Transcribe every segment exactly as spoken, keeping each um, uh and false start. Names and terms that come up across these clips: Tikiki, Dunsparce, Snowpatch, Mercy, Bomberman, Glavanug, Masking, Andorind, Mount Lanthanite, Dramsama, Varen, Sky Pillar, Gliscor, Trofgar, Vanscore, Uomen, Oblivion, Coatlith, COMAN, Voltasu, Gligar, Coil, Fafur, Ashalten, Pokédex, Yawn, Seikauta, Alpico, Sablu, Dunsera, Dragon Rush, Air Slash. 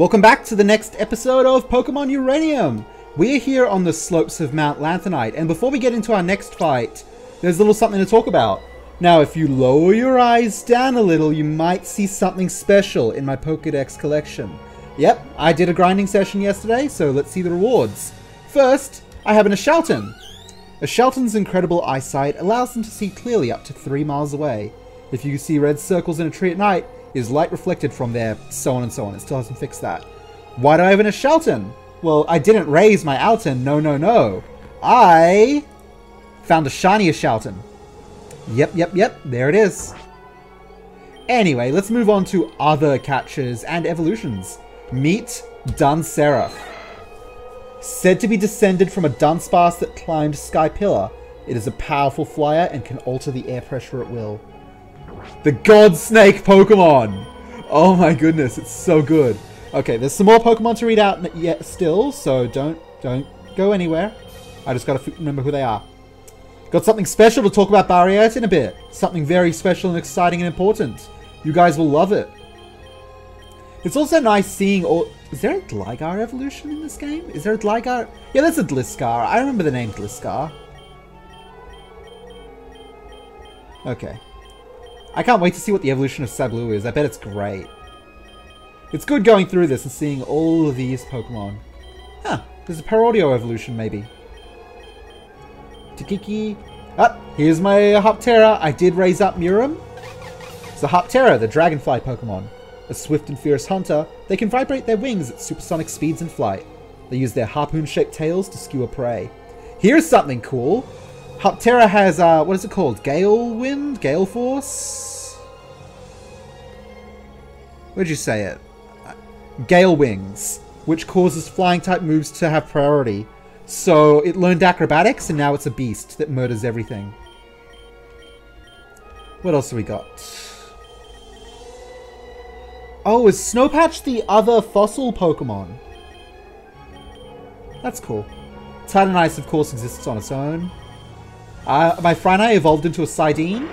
Welcome back to the next episode of Pokémon Uranium! We're here on the slopes of Mount Lanthanite, and before we get into our next fight, there's a little something to talk about. Now, if you lower your eyes down a little, you might see something special in my Pokédex collection. Yep, I did a grinding session yesterday, so let's see the rewards. First, I have an Ashalten. Ashalten's incredible eyesight allows them to see clearly up to three miles away. If you see red circles in a tree at night, is light reflected from there, so on and so on. It still hasn't fixed that. Why do I have an Ashalten? Well, I didn't raise my Alten, no, no, no. I found a shiny Ashalten. Yep, yep, yep, there it is. Anyway, let's move on to other catches and evolutions. Meet Dunsera. Said to be descended from a Dunsparce that climbed Sky Pillar. It is a powerful flyer and can alter the air pressure at will. The God Snake Pokemon! Oh my goodness, it's so good. Okay, there's some more Pokemon to read out yet still, so don't don't go anywhere. I just gotta remember who they are. Got something special to talk about Bariat in a bit. Something very special and exciting and important. You guys will love it. It's also nice seeing all... Is there a Gligar evolution in this game? Is there a Gligar? Yeah, that's a Gliscor. I remember the name Gliscor. Okay. I can't wait to see what the evolution of Sablu is. I bet it's great. It's good going through this and seeing all of these Pokemon. Huh, there's a Parodio evolution, maybe. Tikiki. Ah, here's my Hoptera. I did raise up Muram. It's the Hoptera, the dragonfly Pokemon. A swift and fierce hunter, they can vibrate their wings at supersonic speeds in flight. They use their harpoon-shaped tails to skewer prey. Here's something cool. Hoptera has, uh, what is it called? Gale Wind? Gale Force? Where'd you say it? Gale Wings, which causes flying-type moves to have priority. So it learned acrobatics, and now it's a beast that murders everything. What else have we got? Oh, is Snowpatch the other fossil Pokemon? That's cool. Titanice, of course, exists on its own. Uh, my Franai evolved into a Sidene.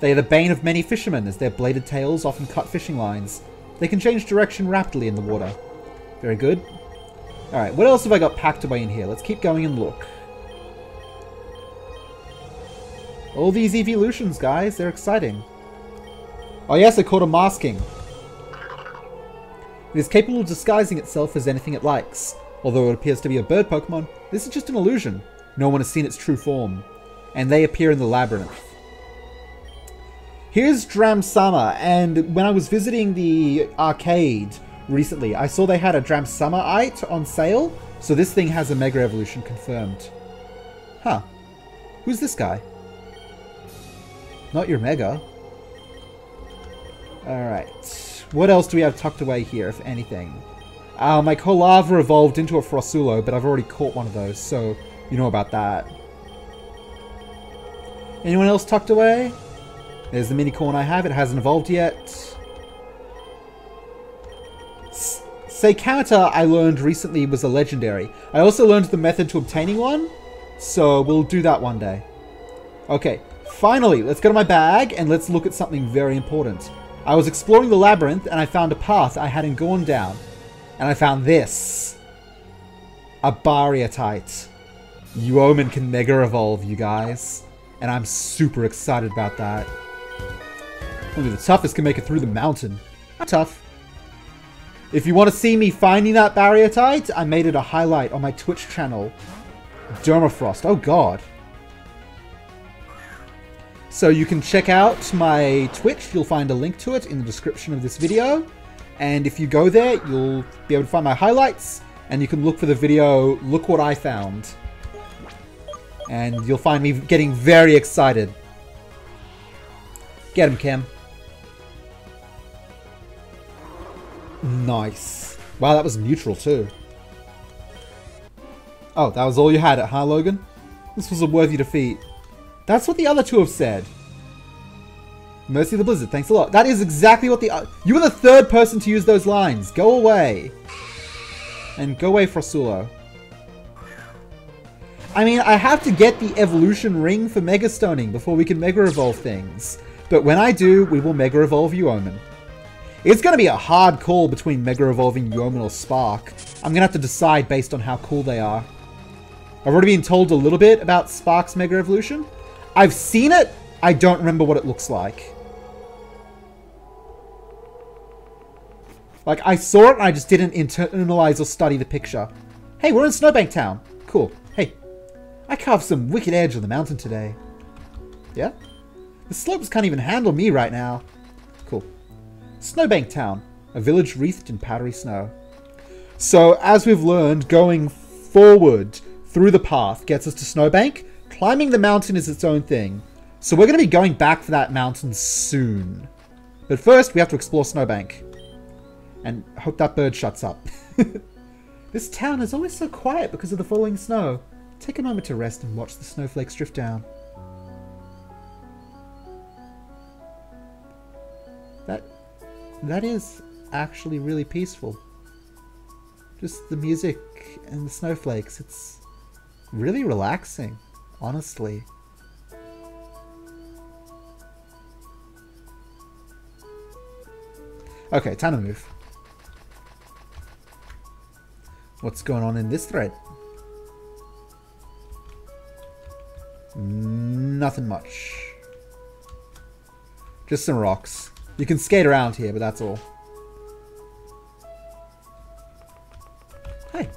They are the bane of many fishermen, as their bladed tails often cut fishing lines. They can change direction rapidly in the water. Very good. Alright, what else have I got packed away in here? Let's keep going and look. All these evolutions, guys. They're exciting. Oh yes, I caught a Masking. It is capable of disguising itself as anything it likes. Although it appears to be a bird Pokemon, this is just an illusion. No one has seen its true form, and they appear in the labyrinth. Here's Dramsama, and when I was visiting the arcade recently, I saw they had a Dramsamaite on sale, so this thing has a Mega Evolution confirmed. Huh. Who's this guy? Not your Mega. Alright. What else do we have tucked away here, if anything? Uh, my Kolava evolved into a Frosulo, but I've already caught one of those, so... You know about that. Anyone else tucked away? There's the mini-corn I have. It hasn't evolved yet. Seikauta, I learned recently, was a legendary. I also learned the method to obtaining one, so we'll do that one day. Okay, finally, let's go to my bag and let's look at something very important. I was exploring the labyrinth and I found a path I hadn't gone down. And I found this. A Bariatite. Uomen can Mega Evolve, you guys. And I'm super excited about that. Only the toughest can make it through the mountain. Not tough. If you want to see me finding that Bariatite, I made it a highlight on my Twitch channel. Dermafrost, oh god. So you can check out my Twitch, you'll find a link to it in the description of this video. And if you go there, you'll be able to find my highlights. And you can look for the video, Look What I Found. And you'll find me getting very excited. Get him, Kim. Nice. Wow, that was neutral too. Oh, that was all you had, huh, Logan? This was a worthy defeat. That's what the other two have said. Mercy the Blizzard, thanks a lot. That is exactly what the... Uh, you were the third person to use those lines. Go away. And go away, Frosulo. I mean, I have to get the evolution ring for Mega Stoning before we can Mega Evolve things. But when I do, we will Mega Evolve Uomen. It's going to be a hard call between Mega Evolving Yeoman or Spark. I'm going to have to decide based on how cool they are. I've already been told a little bit about Spark's Mega Evolution. I've seen it. I don't remember what it looks like. Like, I saw it and I just didn't internalize or study the picture. Hey, we're in Snowbank Town. Cool. Hey, I carved some wicked edge on the mountain today. Yeah? The slopes can't even handle me right now. Cool. Snowbank Town, a village wreathed in powdery snow. So, as we've learned, going forward through the path gets us to Snowbank. Climbing the mountain is its own thing. So we're going to be going back for that mountain soon. But first, we have to explore Snowbank. And hope that bird shuts up. This town is always so quiet because of the falling snow. Take a moment to rest and watch the snowflakes drift down. That, that is actually really peaceful. Just the music and the snowflakes. It's really relaxing, honestly. Okay, time to move. What's going on in this thread? Nothing much. Just some rocks. You can skate around here, but that's all. Hey.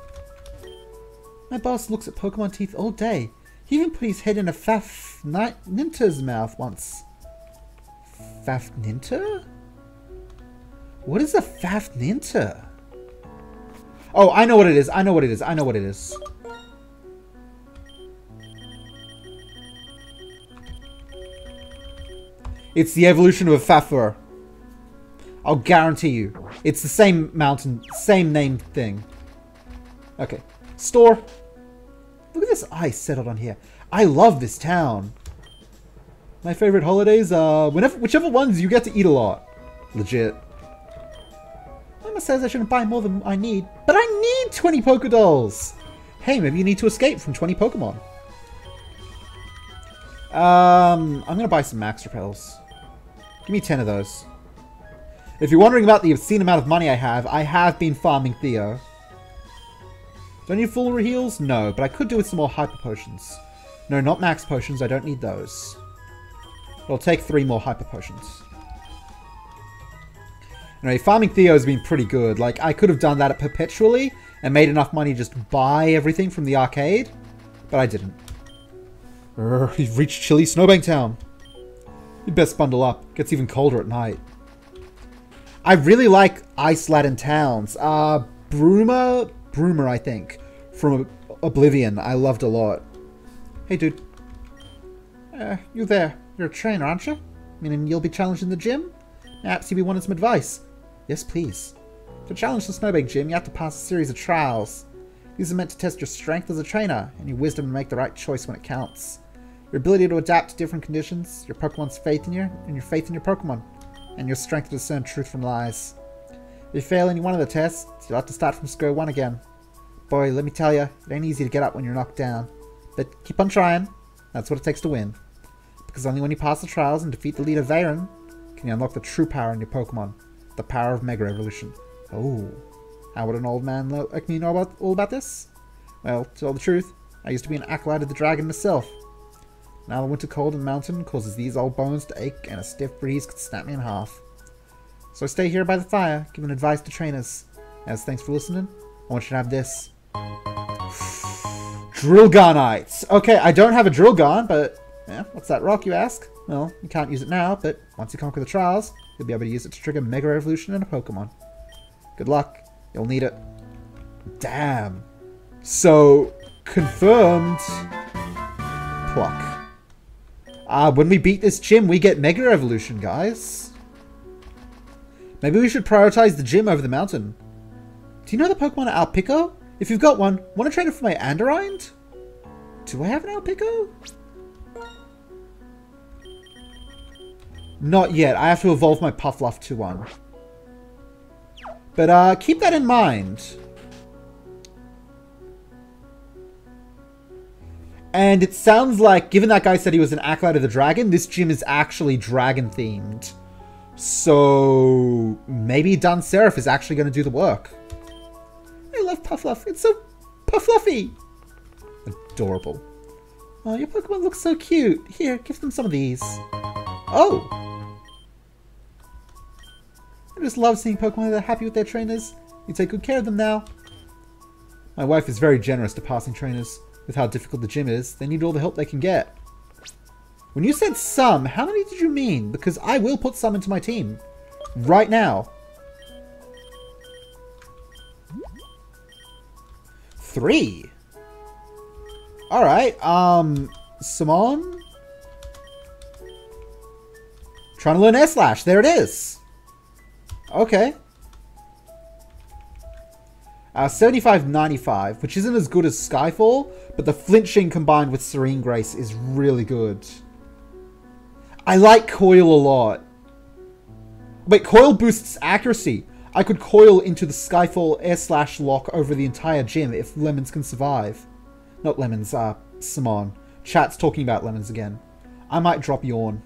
My boss looks at Pokemon teeth all day. He even put his head in a Fafninter's mouth once. Fafninter? What is a Fafninter? Oh, I know what it is. I know what it is. I know what it is. It's the evolution of a Fafur. I'll guarantee you. It's the same mountain, same named thing. Okay. Store. Look at this ice settled on here. I love this town. My favorite holidays are whenever, whichever ones you get to eat a lot. Legit. Mama says I shouldn't buy more than I need, but I need twenty Pokedolls! Hey, maybe you need to escape from twenty Pokemon. Um, I'm gonna buy some Max Repels. Give me ten of those. If you're wondering about the obscene amount of money I have, I have been farming Theo. Do I need full heals? No, but I could do with some more Hyper Potions. No, not Max Potions, I don't need those. But I'll take three more Hyper Potions. Anyway, farming Theo has been pretty good. Like, I could have done that perpetually and made enough money to just buy everything from the arcade, but I didn't. Urgh, you've reached chilly Snowbank Town. You best bundle up. It gets even colder at night. I really like ice-laden towns. Uh, Bruma? Bruma, I think. From Oblivion. I loved a lot. Hey, dude. Uh, you there. You're a trainer, aren't you? Meaning you'll be challenged in the gym? Perhaps you'll be wanting some advice. Yes, please. To challenge the Snowbank Gym, you have to pass a series of trials. These are meant to test your strength as a trainer, and your wisdom to make the right choice when it counts. Your ability to adapt to different conditions, your Pokemon's faith in you, and your faith in your Pokemon, and your strength to discern truth from lies. If you fail any one of the tests, you'll have to start from square one again. Boy, let me tell you, it ain't easy to get up when you're knocked down. But keep on trying. That's what it takes to win. Because only when you pass the trials and defeat the leader Varen, can you unlock the true power in your Pokemon. The power of Mega Evolution. Oh. How would an old man like me know about all about this? Well, to tell the truth, I used to be an acolyte of the dragon myself. Now the winter cold in the mountain causes these old bones to ache and a stiff breeze could snap me in half. So I stay here by the fire, giving advice to trainers. As thanks for listening, I want you to have this. Drillgarnites! Okay, I don't have a Drillgarn, but yeah, what's that rock, you ask? Well, you can't use it now, but once you conquer the trials, you'll be able to use it to trigger Mega Evolution in a Pokemon. Good luck. You'll need it. Damn. So, confirmed. Pluck. Ah, uh, when we beat this gym, we get Mega Evolution, guys. Maybe we should prioritize the gym over the mountain. Do you know the Pokemon Alpico? If you've got one, want to trade it for my Andorind? Do I have an Alpico? Not yet. I have to evolve my Puffluff to one. But uh, keep that in mind. And it sounds like, given that guy said he was an acolyte of the dragon, this gym is actually dragon-themed. So maybe Dunsera is actually going to do the work. I love Puffluff. It's so Puffluffy. Adorable. Oh, your Pokemon looks so cute. Here, give them some of these. Oh! I just love seeing Pokemon that are happy with their trainers. You take good care of them now. My wife is very generous to passing trainers. With how difficult the gym is, they need all the help they can get. When you said some, how many did you mean? Because I will put some into my team. Right now. Three. Alright, um... Simone? Trying to learn Air Slash. There it is. Okay. Uh, seventy-five ninety-five, which isn't as good as Skyfall, but the flinching combined with Serene Grace is really good. I like Coil a lot. Wait, Coil boosts accuracy. I could Coil into the Skyfall Air Slash lock over the entire gym if Lemons can survive. Not Lemons, uh, Simone. Chat's talking about Lemons again. I might drop Yawn.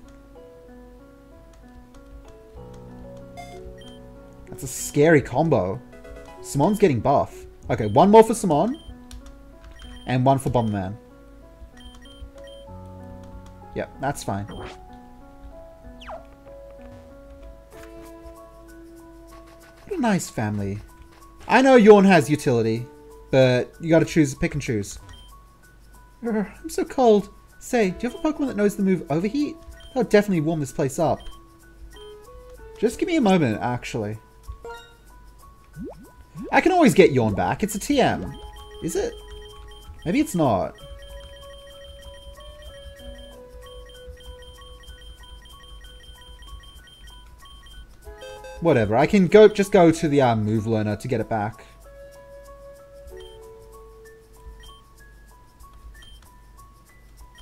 That's a scary combo. Simone's getting buff. Okay, one more for Simone. And one for Bomberman. Yep, that's fine. What a nice family. I know Yawn has utility, but you gotta choose, pick and choose. I'm so cold. Say, do you have a Pokemon that knows the move Overheat? That'll definitely warm this place up. Just give me a moment, actually. I can always get Yawn back. It's a T M. Is it? Maybe it's not. Whatever. I can go. Just go to the uh, move learner to get it back.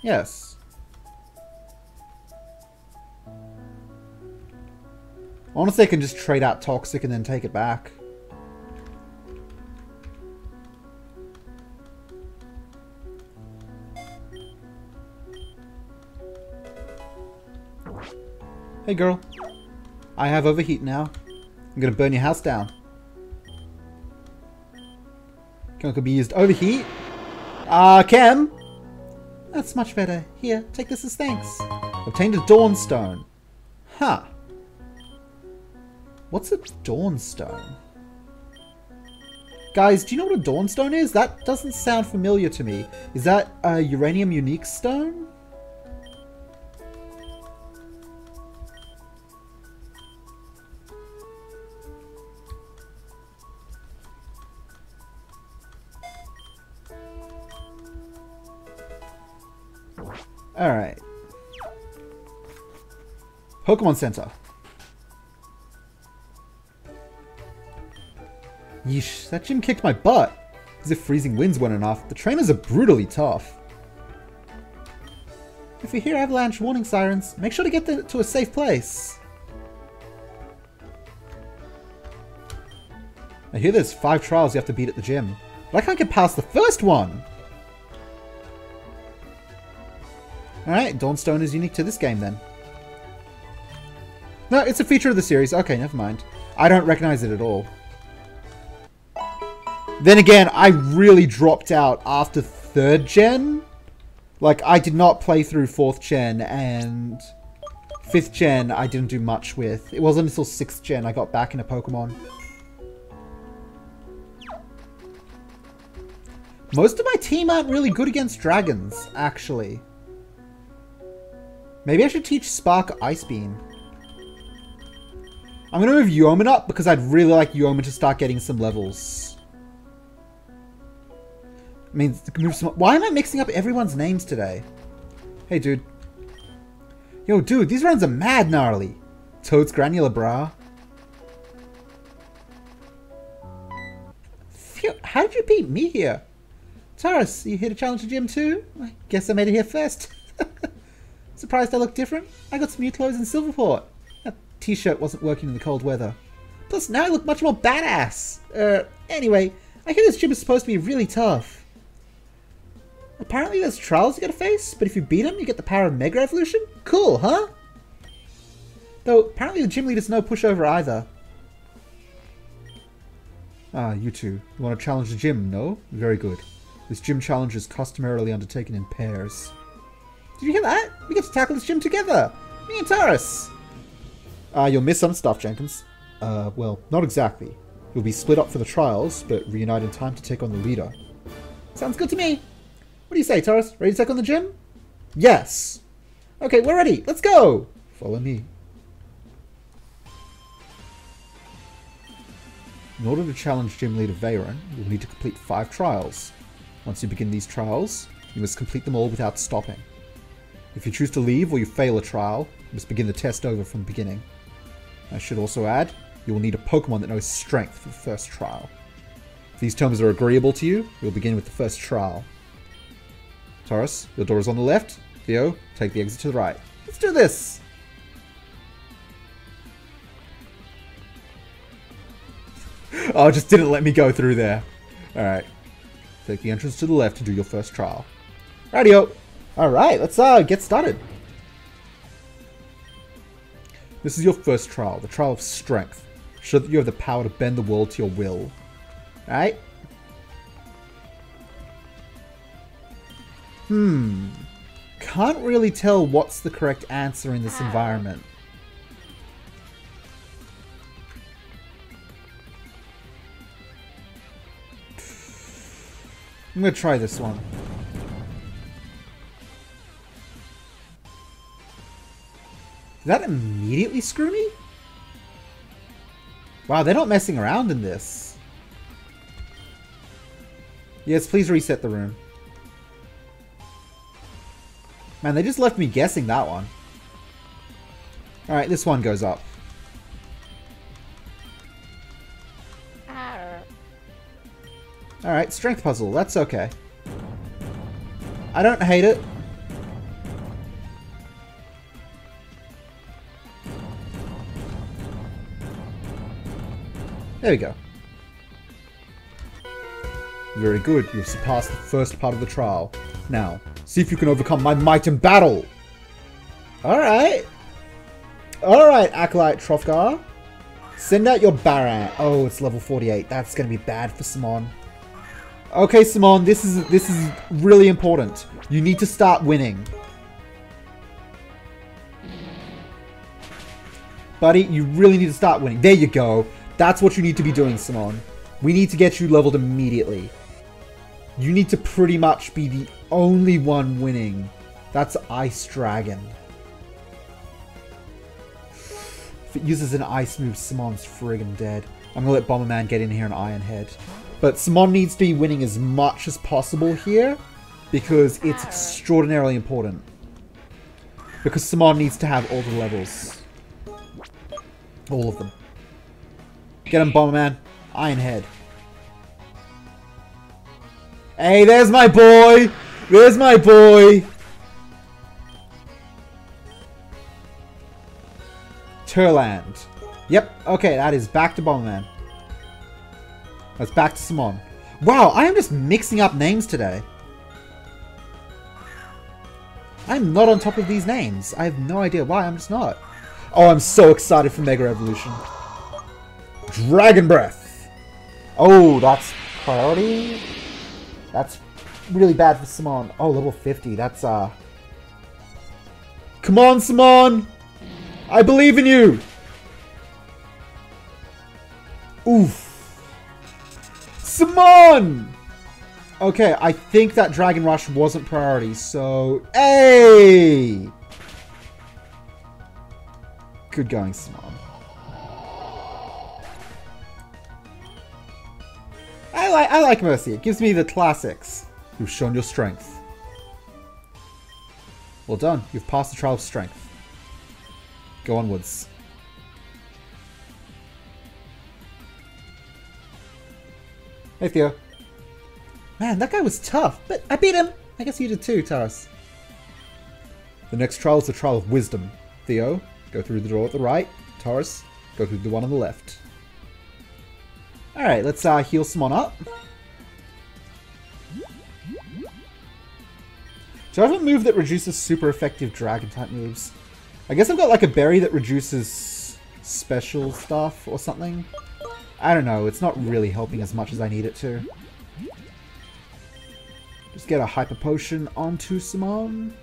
Yes. Honestly, I can just trade out Toxic and then take it back. Hey girl, I have Overheat now. I'm gonna burn your house down. Can could be used Overheat. Ah, uh, Chem! That's much better. Here, take this as thanks. Obtained a Dawnstone. Huh. What's a Dawnstone? Guys, do you know what a Dawnstone is? That doesn't sound familiar to me. Is that a Uranium Unique Stone? Alright. Pokemon Center. Yeesh, that gym kicked my butt. As if freezing winds weren't enough, the trainers are brutally tough. If you hear avalanche warning sirens, make sure to get to a safe place. I hear there's five trials you have to beat at the gym, but I can't get past the first one! Alright, Dawnstone is unique to this game then. No, it's a feature of the series. Okay, never mind. I don't recognize it at all. Then again, I really dropped out after third gen. Like, I did not play through fourth gen, and fifth gen I didn't do much with. It wasn't until sixth gen I got back into Pokemon. Most of my team aren't really good against dragons, actually. Maybe I should teach Spark Ice Beam. I'm going to move Uomen up because I'd really like Uomen to start getting some levels. I mean, move some... Why am I mixing up everyone's names today? Hey, dude. Yo, dude, these runs are mad gnarly. Toad's granular, brah. Phew, how did you beat me here? Taurus, you here to challenge the gym too? I guess I made it here first. Surprised I look different? I got some new clothes in Silverport. That t-shirt wasn't working in the cold weather. Plus, now I look much more badass. Uh, anyway, I hear this gym is supposed to be really tough. Apparently there's trials you gotta face, but if you beat them, you get the power of Mega Evolution? Cool, huh? Though, apparently the gym leader's no pushover either. Ah, you two. You want to challenge the gym, no? Very good. This gym challenge is customarily undertaken in pairs. Did you hear that? We get to tackle this gym together! Me and Taurus! Ah, uh, you'll miss some stuff, Jenkins. Uh, well, not exactly. You'll be split up for the trials, but reunite in time to take on the leader. Sounds good to me! What do you say, Taurus? Ready to take on the gym? Yes! Okay, we're ready! Let's go! Follow me. In order to challenge Gym Leader Veyron, you'll need to complete five trials. Once you begin these trials, you must complete them all without stopping. If you choose to leave or you fail a trial, you must begin the test over from the beginning. I should also add, you will need a Pokemon that knows Strength for the first trial. If these terms are agreeable to you, you'll begin with the first trial. Taurus, your door is on the left. Theo, take the exit to the right. Let's do this! Oh, it just didn't let me go through there. Alright. Take the entrance to the left to do your first trial. Rightio! Alright, let's uh, get started. This is your first trial, the trial of strength. Show that you have the power to bend the world to your will. Alright? Hmm. Can't really tell what's the correct answer in this environment. I'm gonna try this one. Did that immediately screw me? Wow, they're not messing around in this. Yes, please reset the room. Man, they just left me guessing that one. Alright, this one goes up. Alright, strength puzzle, that's okay. I don't hate it. There we go. Very good, you've surpassed the first part of the trial. Now, see if you can overcome my might in battle! Alright! Alright, Acolyte Trofgar. Send out your Bariat. Oh, it's level forty-eight, that's gonna be bad for Simone. Okay, Simone, this is this is really important. You need to start winning. Buddy, you really need to start winning. There you go. That's what you need to be doing, Simone. We need to get you leveled immediately. You need to pretty much be the only one winning. That's Ice Dragon. If it uses an ice move, Simone's friggin' dead. I'm gonna let Bomberman get in here and Iron Head. But Simone needs to be winning as much as possible here because it's extraordinarily important. Because Simone needs to have all the levels. All of them. Get him, Bomberman. Iron Head. Hey, there's my boy! There's my boy! Turland. Yep, okay, that is back to Bomberman. That's back to Simone. Wow, I am just mixing up names today. I'm not on top of these names. I have no idea why, I'm just not. Oh, I'm so excited for Mega Evolution. Dragon Breath. Oh, that's priority. That's really bad for Simone. Oh, level fifty, that's uh... Come on, Simone! I believe in you! Oof. Simone! Okay, I think that Dragon Rush wasn't priority, so... Hey! Good going, Simone. I, li I like Mercy. It gives me the classics. You've shown your strength. Well done. You've passed the trial of strength. Go onwards. Hey, Theo. Man, that guy was tough, but I beat him. I guess you did too, Taurus. The next trial is the trial of wisdom. Theo, go through the door at the right. Taurus, go through the one on the left. Alright, let's uh, heal Simone up. Do I have a move that reduces super effective dragon type moves? I guess I've got like a berry that reduces special stuff or something. I don't know, it's not really helping as much as I need it to. Just get a Hyper Potion onto Simone.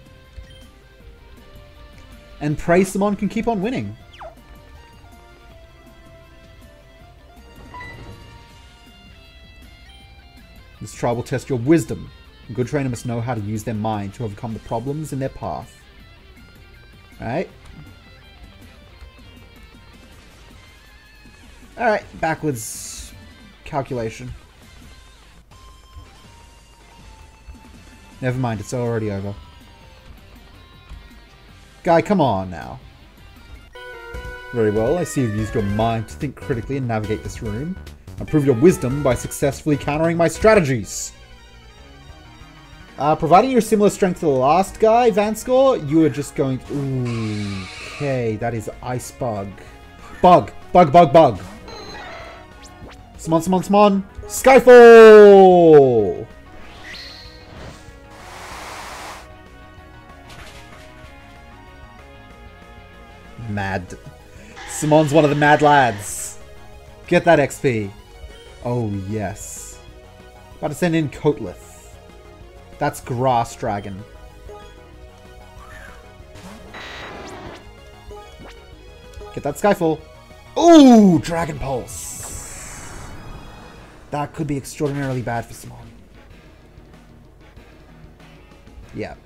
And pray Simone can keep on winning. This trial will test your wisdom. A good trainer must know how to use their mind to overcome the problems in their path. Alright. Alright, backwards calculation. Never mind, it's already over. Guy, come on now. Very well, I see you've used your mind to think critically and navigate this room. Improve your wisdom by successfully countering my strategies. Uh, providing you're similar strength to the last guy, Vanscore, you are just going to... Ooh, okay, that is Ice Bug. Bug, bug, bug, bug. Simone, Simone, Simone. Skyfall! Mad. Simone's one of the mad lads. Get that X P. Oh, yes. About to send in Coatlith. That's Grass Dragon. Get that Skyfall. Ooh, Dragon Pulse. That could be extraordinarily bad for Simone. Yeah.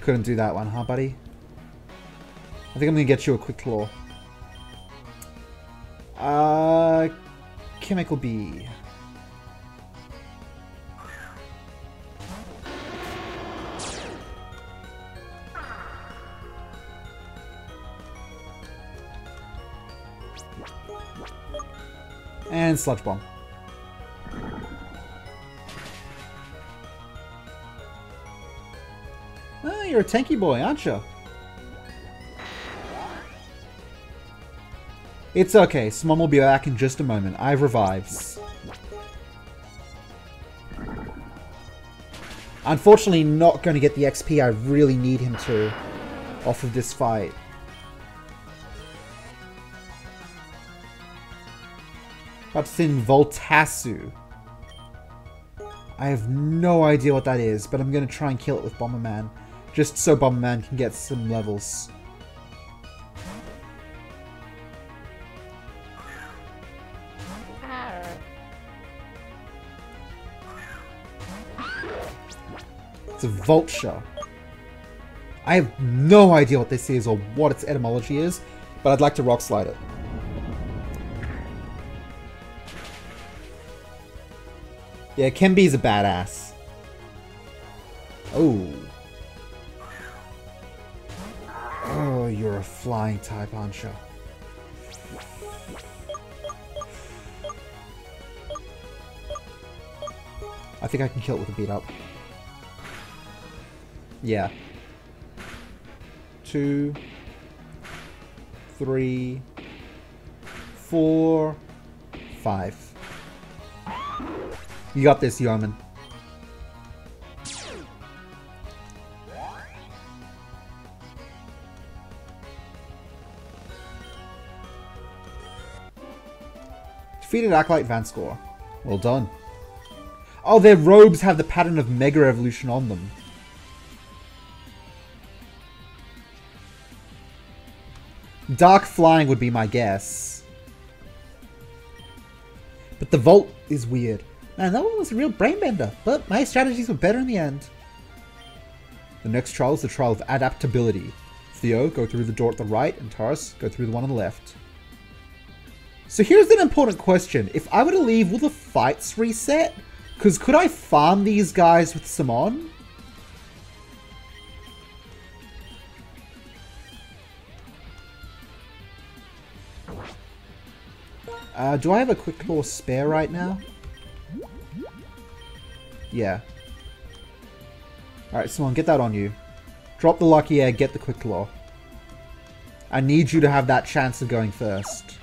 Couldn't do that one, huh, buddy? I think I'm gonna get you a Quick Claw. Uh, Chemical Bee. And Sludge Bomb. Oh, you're a tanky boy, aren't you? It's okay, Simone will be back in just a moment. I have revives. Unfortunately, not going to get the X P I really need him to off of this fight. About to send Voltasu. I have no idea what that is, but I'm going to try and kill it with Bomberman. Just so Bomberman can get some levels. It's a vulture. I have no idea what this is or what its etymology is, but I'd like to rock slide it. Yeah, Kemby's a badass. Oh. Oh, you're a flying type, aren't you? I think I can kill it with a beat up. Yeah. Two. Three. Four. Five. You got this, Yeoman. Defeated Acolyte Vanscore. Well done. Oh, their robes have the pattern of Mega Evolution on them. Dark Flying would be my guess. But the Volt is weird. Man, that one was a real brainbender, but my strategies were better in the end. The next trial is the trial of adaptability. Theo, go through the door at the right, and Taurus, go through the one on the left. So here's an important question. If I were to leave, will the fights reset? Because could I farm these guys with Simone? Uh, do I have a Quick Claw spare right now? Yeah. Alright, Simone, get that on you. Drop the Lucky Egg, get the Quick Claw. I need you to have that chance of going first.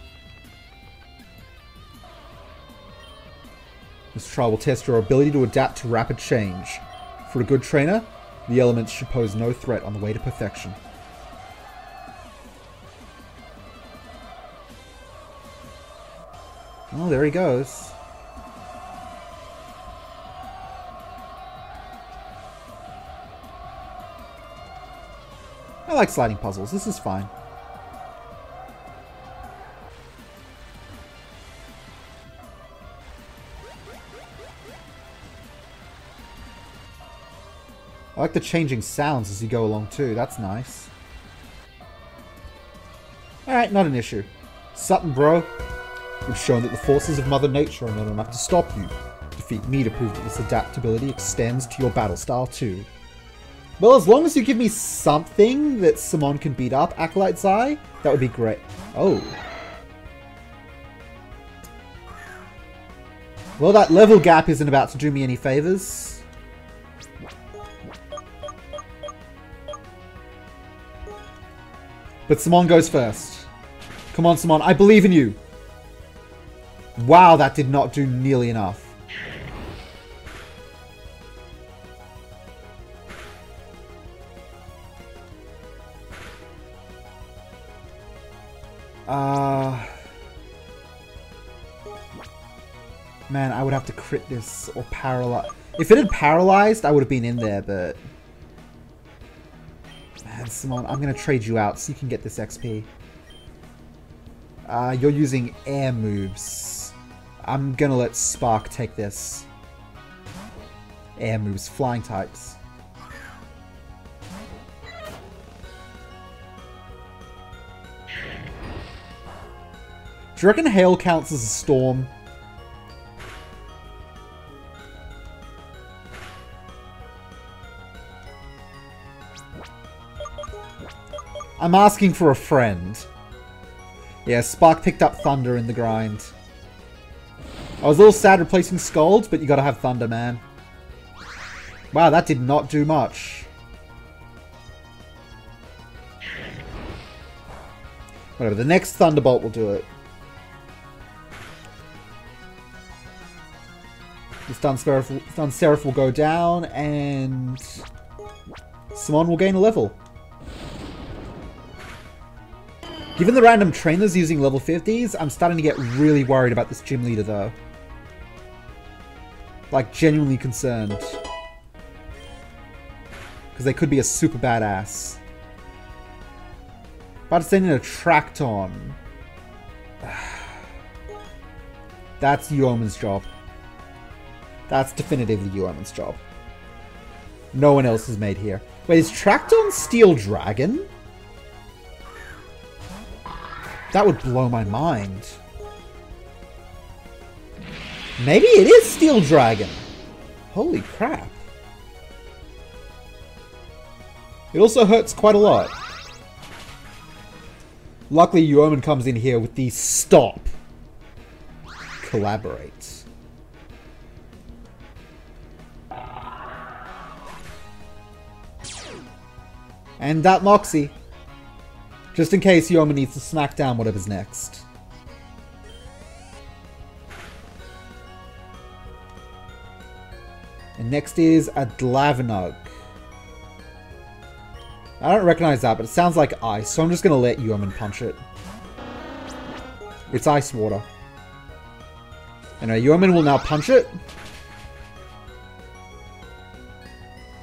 This trial will test your ability to adapt to rapid change. For a good trainer, the elements should pose no threat on the way to perfection. Oh, there he goes. I like sliding puzzles. This is fine. I like the changing sounds as you go along too. That's nice. Alright, not an issue. Sutton, bro. We've shown that the forces of Mother Nature are not enough to stop you. Defeat me to prove that this adaptability extends to your battle style too. Well, as long as you give me something that Simone can beat up Acolyte's Eye, that would be great. Oh. Well, that level gap isn't about to do me any favors. But Simone goes first. Come on, Simone. I believe in you. Wow, that did not do nearly enough. Uh, man, I would have to crit this or paralyze. If it had paralyzed, I would have been in there, but... Man, Simone, I'm going to trade you out so you can get this X P. Uh, you're using air moves. I'm going to let Spark take this. Air moves, flying types. Do you reckon hail counts as a storm? I'm asking for a friend. Yeah, Spark picked up Thunder in the grind. I was a little sad replacing Scald, but you gotta have Thunder, man. Wow, that did not do much. Whatever, the next Thunderbolt will do it. This Dunserath will go down, and Simone will gain a level. Given the random trainers using level fifties, I'm starting to get really worried about this gym leader, though. Like, genuinely concerned. Because they could be a super badass. About to send in a Trakton. That's Yeoman's job. That's definitively Uomen's job. No one else is made here. Wait, is Trakton Steel Dragon? That would blow my mind. Maybe it is Steel Dragon. Holy crap. It also hurts quite a lot. Luckily, Uomen comes in here with the stop. Collaborate. And that Moxie. Just in case Yeoman needs to smack down whatever's next. And next is a Glavanug. I don't recognize that, but it sounds like ice, so I'm just going to let Yeoman punch it. It's ice water. Anyway, Yeoman will now punch it.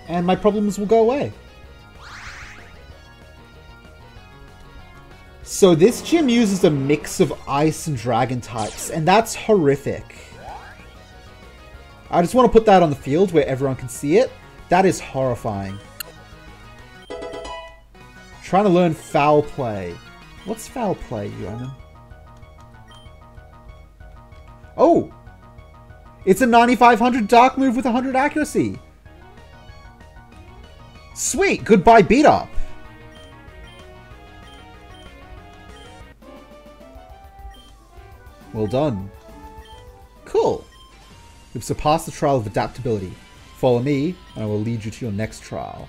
And my problems will go away. So this gym uses a mix of ice and dragon types, and that's horrific. I just want to put that on the field where everyone can see it. That is horrifying. Trying to learn foul play. What's foul play, Uomen? Oh! It's a ninety-five hundred dark move with one hundred accuracy. Sweet! Goodbye beat up! Well done. Cool. You've surpassed the trial of adaptability. Follow me, and I will lead you to your next trial.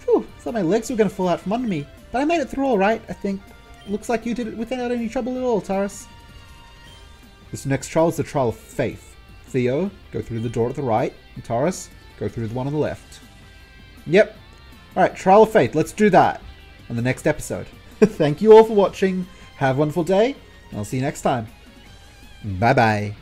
Phew, thought my legs were going to fall out from under me, but I made it through all right, I think. Looks like you did it without any trouble at all, Taurus. This next trial is the trial of faith. Theo, go through the door at the right, and Taurus, go through the one on the left. Yep, Alright, Trial of Faith. Let's do that on the next episode. Thank you all for watching. Have a wonderful day. And I'll see you next time. Bye-bye.